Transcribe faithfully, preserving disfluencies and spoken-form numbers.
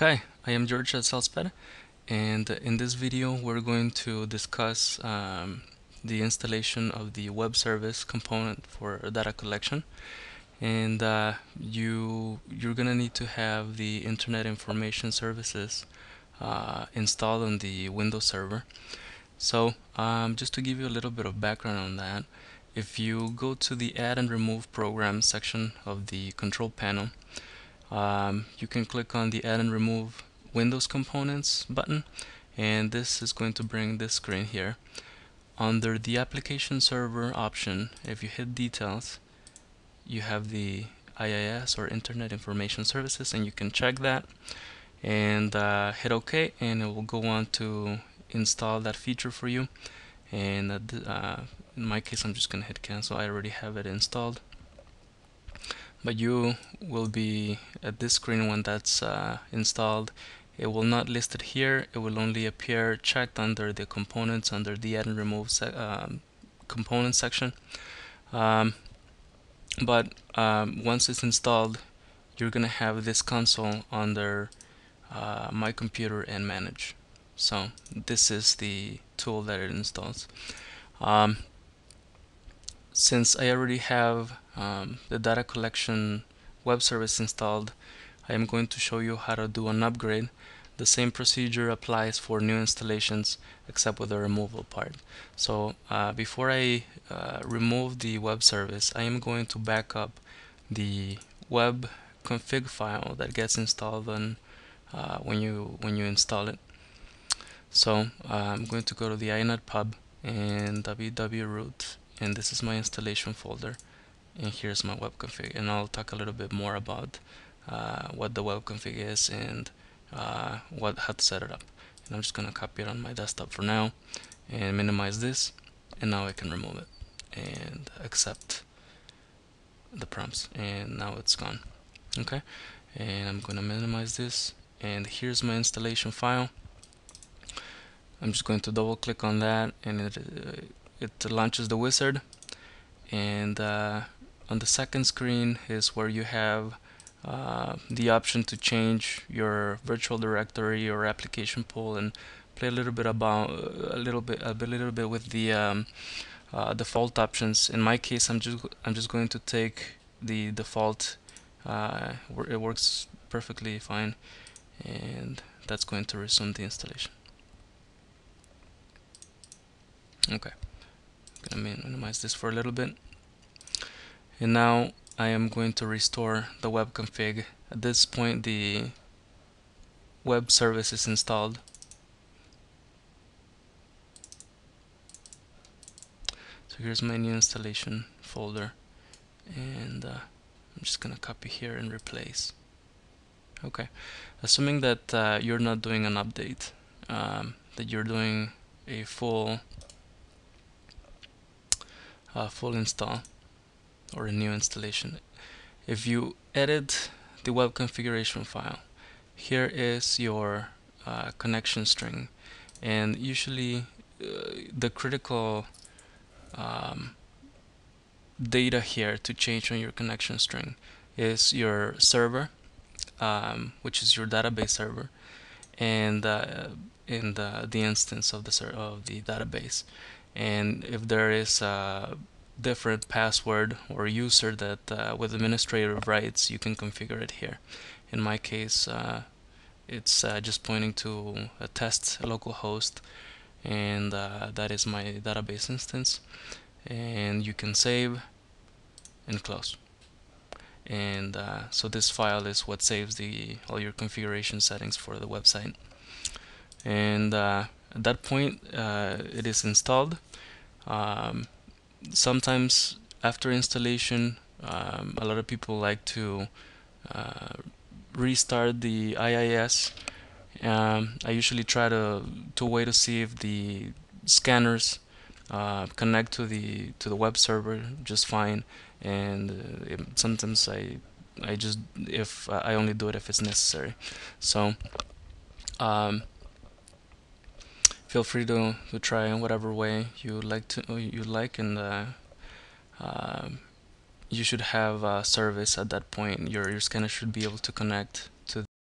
Hi, I am George at SalesPad, and in this video we're going to discuss um, the installation of the web service component for data collection. And uh, you, you're going to need to have the Internet Information Services uh, installed on the Windows server. So um, just to give you a little bit of background on that, if you go to the Add and Remove Programs section of the control panel, Um, you can click on the Add and Remove Windows Components button, and this is going to bring this screen here. Under the Application Server option, if you hit Details, you have the I I S or Internet Information Services, and you can check that and uh, hit OK, and it will go on to install that feature for you. And uh, in my case, I'm just going to hit Cancel. I already have it installed. But you will be at this screen when that's uh, installed. It will not list it here. It will only appear checked under the components, under the Add and Remove se um, component section. Um, but um, once it's installed, you're gonna have this console under uh, My Computer and Manage. So this is the tool that it installs. Um, Since I already have um, the data collection web service installed, I am going to show you how to do an upgrade. The same procedure applies for new installations except with the removal part. So uh, before I uh, remove the web service, I am going to back up the web config file that gets installed on, uh, when, you, when you install it. So uh, I'm going to go to the init pub and www root, and this is my installation folder, and here's my web config, and I'll talk a little bit more about uh, what the web config is and uh, what how to set it up. And I'm just gonna copy it on my desktop for now and minimize this, and now I can remove it and accept the prompts, and now it's gone. Okay, and I'm gonna minimize this, and here's my installation file. I'm just going to double click on that, and it uh, it launches the wizard, and uh, on the second screen is where you have uh, the option to change your virtual directory or application pool and play a little bit about a little bit a little bit with the um, uh, default options. In my case, I'm just I'm just going to take the default. Uh, it works perfectly fine, and that's going to resume the installation. Okay. I'm going to minimize this for a little bit, and now I am going to restore the web config. At this point, the web service is installed, so here's my new installation folder, and uh, I'm just going to copy here and replace. Okay, assuming that uh, you're not doing an update, um, that you're doing a full Uh, full install or a new installation. If you edit the web configuration file, here is your uh, connection string, and usually uh, the critical um, data here to change on your connection string is your server, um, which is your database server, and uh, in the, the instance of the ser of the database. And if there is a different password or user that uh, with administrative rights, you can configure it here. In my case, uh, it's uh, just pointing to a test localhost, and uh, that is my database instance. And you can save and close. And uh, so this file is what saves the all your configuration settings for the website. And uh, at that point, uh, it is installed. Um, sometimes after installation, um, a lot of people like to uh, restart the I I S. Um, I usually try to to wait to see if the scanners uh, connect to the to the web server just fine, and uh, it, sometimes I I just if uh, I only do it if it's necessary. So. Um, Feel free to, to try whatever way you like to you like, and uh, uh, you should have a service at that point. Your your scanner should be able to connect to